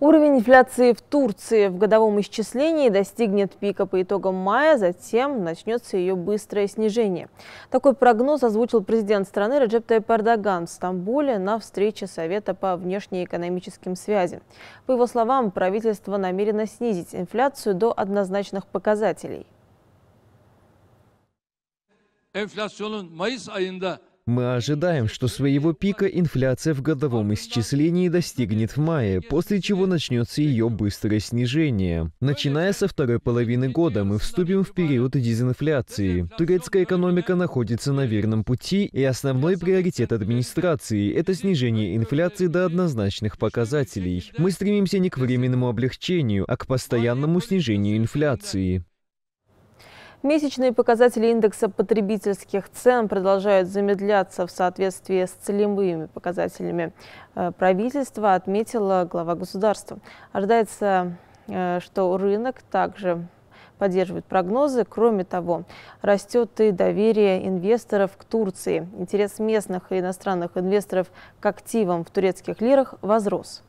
Уровень инфляции в Турции в годовом исчислении достигнет пика по итогам мая, затем начнется ее быстрое снижение. Такой прогноз озвучил президент страны Реджеп Тайип Эрдоган в Стамбуле на встрече Совета по внешнеэкономическим связям. По его словам, правительство намерено снизить инфляцию до однозначных показателей. Мы ожидаем, что своего пика инфляция в годовом исчислении достигнет в мае, после чего начнется ее быстрое снижение. Начиная со второй половины года мы вступим в период дезинфляции. Турецкая экономика находится на верном пути, и основной приоритет администрации – это снижение инфляции до однозначных показателей. Мы стремимся не к временному облегчению, а к постоянному снижению инфляции. Месячные показатели индекса потребительских цен продолжают замедляться в соответствии с целевыми показателями правительства, отметила глава государства. Ожидается, что рынок также поддерживает прогнозы. Кроме того, растет и доверие инвесторов к Турции. Интерес местных и иностранных инвесторов к активам в турецких лирах возрос.